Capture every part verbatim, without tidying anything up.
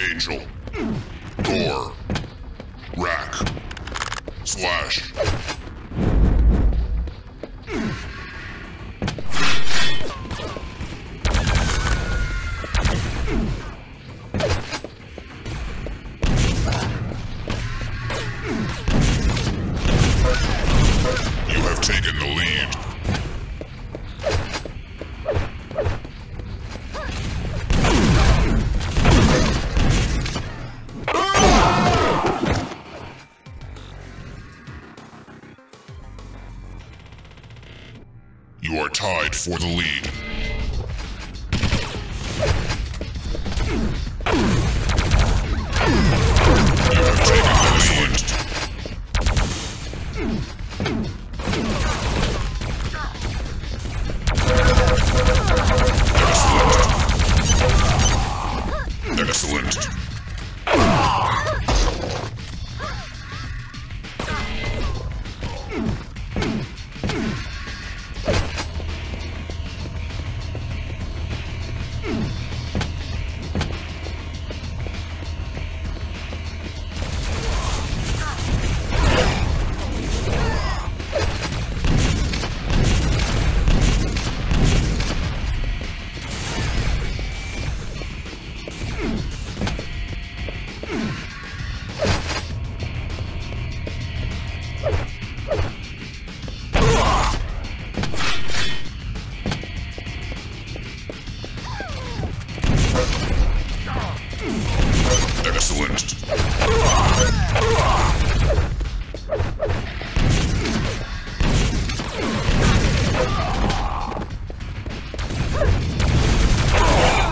Angel. Door. Rack. Slash. You are tied for the lead. You have taken the lead. Excellent. Excellent. Excellent. Impressive.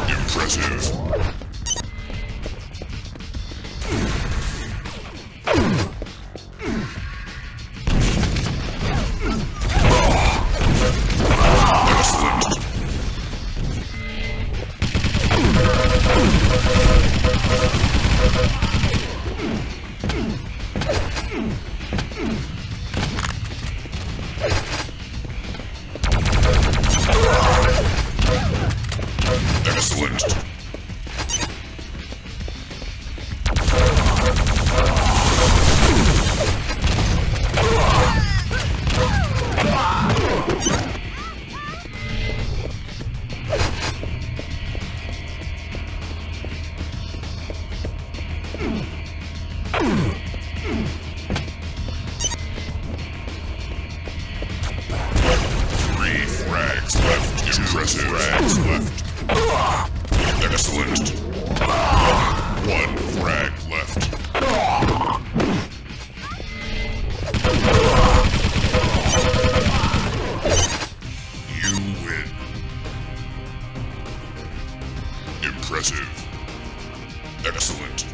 Excellent. Three frags left. Impressive. Frags left. Excellent. One frag left. You win. Impressive. Excellent.